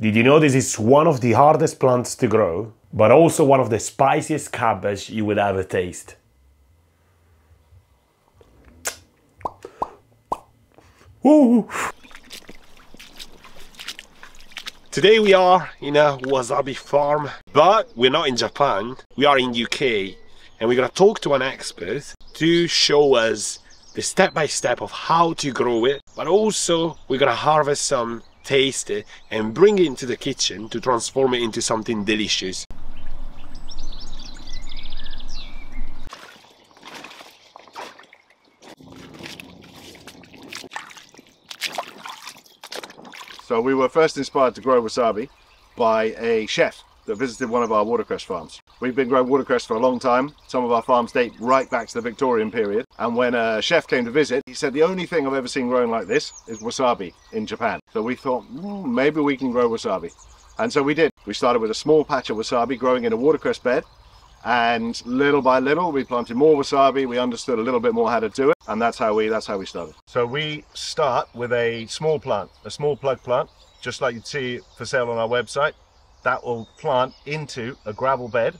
Did you know this is one of the hardest plants to grow, but also one of the spiciest cabbage you will ever taste? Woo! Today we are in a wasabi farm, but we're not in Japan, we are in UK, and we're going to talk to an expert to show us the step-by-step of how to grow it, but also we're going to harvest some, taste it, and bring it into the kitchen to transform it into something delicious. So we were first inspired to grow wasabi by a chef that visited one of our watercress farms. We've been growing watercress for a long time. Some of our farms date right back to the Victorian period. And when a chef came to visit, he said the only thing I've ever seen growing like this is wasabi in Japan. So we thought, maybe we can grow wasabi. And so we did. We started with a small patch of wasabi growing in a watercress bed. And little by little, we planted more wasabi. We understood a little bit more how to do it. And that's how we started. So we start with a small plant, a small plug plant, just like you'd see for sale on our website. That will plant into a gravel bed.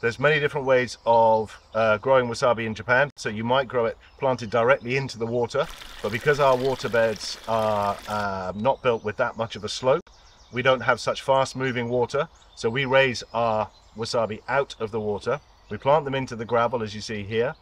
There's many different ways of growing wasabi in Japan. So you might grow it planted directly into the water, but because our water beds are not built with that much of a slope, we don't have such fast moving water. So we raise our wasabi out of the water. We plant them into the gravel as you see here.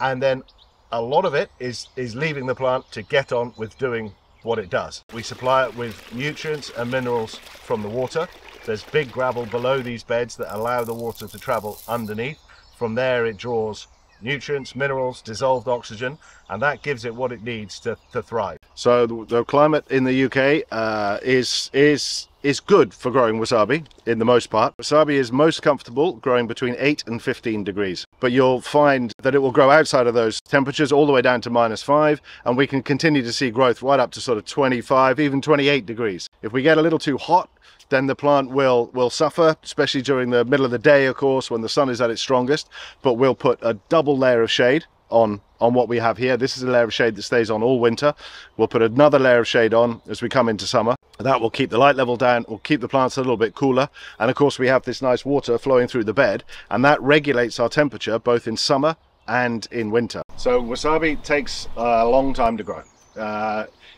And then a lot of it is leaving the plant to get on with doing what it does. We supply it with nutrients and minerals from the water. There's big gravel below these beds that allow the water to travel underneath. From there it draws nutrients, minerals, dissolved oxygen, and that gives it what it needs to thrive. So the climate in the UK is good for growing wasabi in the most part. Wasabi is most comfortable growing between 8 and 15 degrees, but you'll find that it will grow outside of those temperatures all the way down to -5, and we can continue to see growth right up to sort of 25, even 28 degrees. If we get a little too hot, then the plant will suffer, especially during the middle of the day, of course, when the sun is at its strongest, but we'll put a double layer of shade on what we have here. This is a layer of shade that stays on all winter. We'll put another layer of shade on as we come into summer. That will keep the light level down, will keep the plants a little bit cooler, and of course we have this nice water flowing through the bed, and that regulates our temperature both in summer and in winter. So wasabi takes a long time to grow.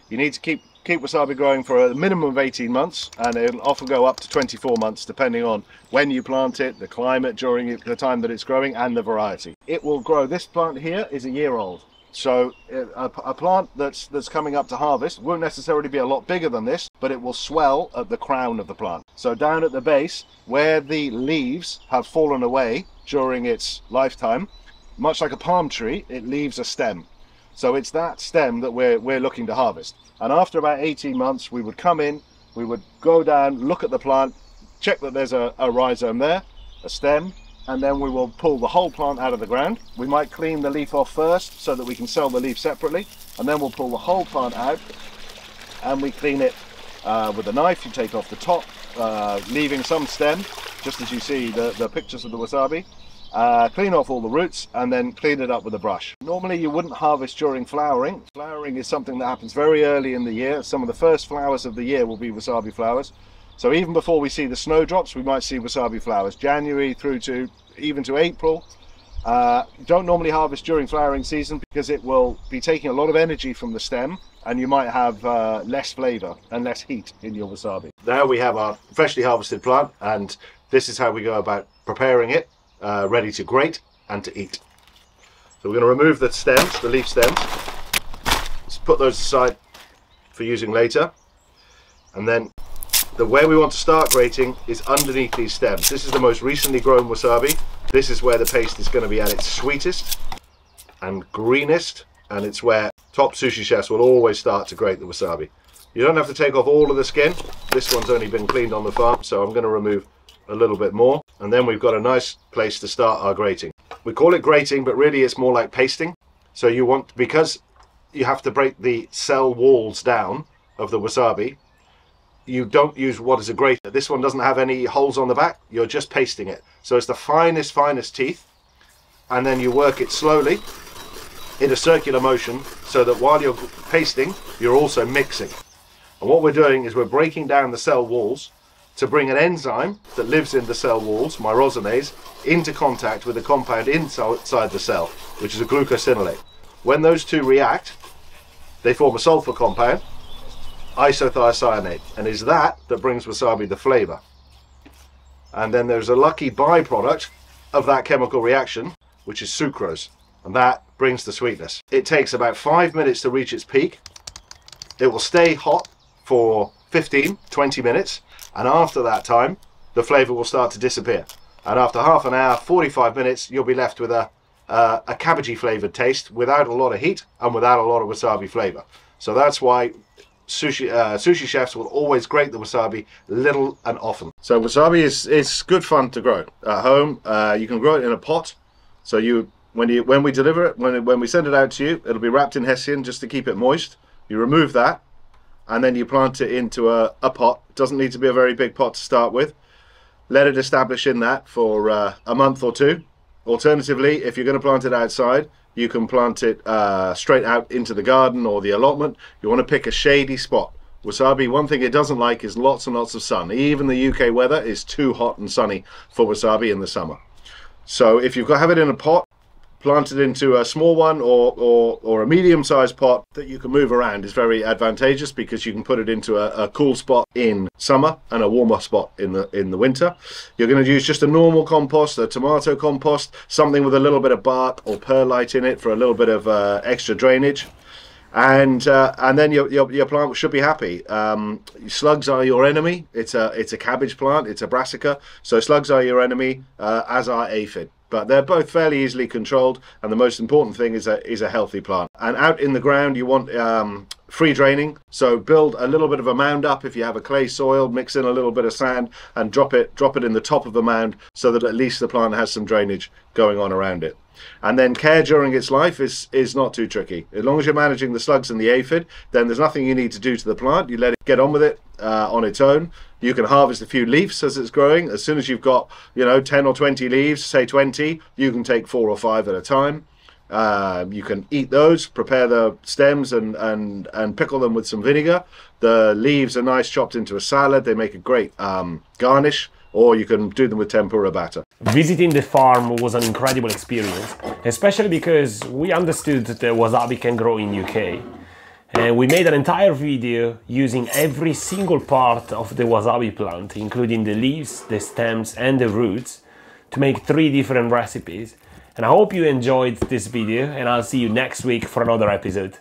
You need to keep wasabi growing for a minimum of 18 months, and it'll often go up to 24 months depending on when you plant it, the climate during the time that it's growing, and the variety. It will grow. This plant here is a year old, so a plant that's coming up to harvest won't necessarily be a lot bigger than this, but it will swell at the crown of the plant. So down at the base where the leaves have fallen away during its lifetime, much like a palm tree, it leaves a stem. So it's that stem that we're looking to harvest. And after about 18 months, we would come in, we would go down, look at the plant, check that there's a rhizome there, a stem, and then we will pull the whole plant out of the ground. We might clean the leaf off first so that we can sell the leaf separately, and then we'll pull the whole plant out, and we clean it with a knife. You take off the top, leaving some stem, just as you see the pictures of the wasabi. Clean off all the roots and then clean it up with a brush. Normally you wouldn't harvest during flowering. Flowering is something that happens very early in the year. Some of the first flowers of the year will be wasabi flowers. So even before we see the snowdrops, we might see wasabi flowers. January through to even to April. Don't normally harvest during flowering season because it will be taking a lot of energy from the stem, and you might have less flavor and less heat in your wasabi. There we have our freshly harvested plant, and this is how we go about preparing it. Ready to grate and to eat. So we're going to remove the stems, the leaf stems. Let's put those aside for using later. And then the way we want to start grating is underneath these stems. This is the most recently grown wasabi. This is where the paste is going to be at its sweetest and greenest, and it's where top sushi chefs will always start to grate the wasabi. You don't have to take off all of the skin. This one's only been cleaned on the farm, so I'm going to remove a little bit more. And then we've got a nice place to start our grating. We call it grating, but really it's more like pasting. So you want, because you have to break the cell walls down of the wasabi, you don't use what is a grater. This one doesn't have any holes on the back, you're just pasting it. So it's the finest, finest teeth. And then you work it slowly in a circular motion so that while you're pasting, you're also mixing. And what we're doing is we're breaking down the cell walls to bring an enzyme that lives in the cell walls, myrosinase, into contact with a compound inside the cell, which is a glucosinolate. When those two react, they form a sulfur compound, isothiocyanate, and it's that brings wasabi the flavour. And then there's a lucky byproduct of that chemical reaction, which is sucrose, and that brings the sweetness. It takes about 5 minutes to reach its peak. It will stay hot for 15-20 minutes, and after that time the flavour will start to disappear, and after half an hour, 45 minutes, you'll be left with a cabbagey flavoured taste without a lot of heat and without a lot of wasabi flavour. So that's why sushi chefs will always grate the wasabi little and often. So wasabi is good fun to grow at home. You can grow it in a pot, so when we deliver it, when we send it out to you, it'll be wrapped in hessian just to keep it moist. You remove that and then you plant it into a pot. It doesn't need to be a very big pot to start with. Let it establish in that for a month or two. Alternatively, if you're going to plant it outside, you can plant it straight out into the garden or the allotment. You want to pick a shady spot. Wasabi, one thing it doesn't like is lots and lots of sun. Even the UK weather is too hot and sunny for wasabi in the summer. So if you have it in a pot, plant it into a small one or a medium-sized pot that you can move around. Is very advantageous because you can put it into a cool spot in summer and a warmer spot in the winter. You're going to use just a normal compost, a tomato compost, something with a little bit of bark or perlite in it for a little bit of extra drainage, and then your plant should be happy. Slugs are your enemy. It's a cabbage plant. It's a brassica, so slugs are your enemy, as are aphid. But they're both fairly easily controlled, and the most important thing is a healthy plant. And out in the ground, you want free draining, so build a little bit of a mound up. If you have a clay soil, mix in a little bit of sand and drop it in the top of the mound so that at least the plant has some drainage going on around it. And then care during its life is not too tricky. As long as you're managing the slugs and the aphid, then there's nothing you need to do to the plant. You let it get on with it on its own. You can harvest a few leaves as it's growing. As soon as you've got 10 or 20 leaves, say 20, you can take 4 or 5 at a time. You can eat those, prepare the stems and pickle them with some vinegar. The leaves are nice chopped into a salad. They make a great garnish. Or you can do them with tempura batter. Visiting the farm was an incredible experience, especially because we understood that wasabi can grow in UK. And we made an entire video using every single part of the wasabi plant, including the leaves, the stems and the roots, to make 3 different recipes. And I hope you enjoyed this video, and I'll see you next week for another episode.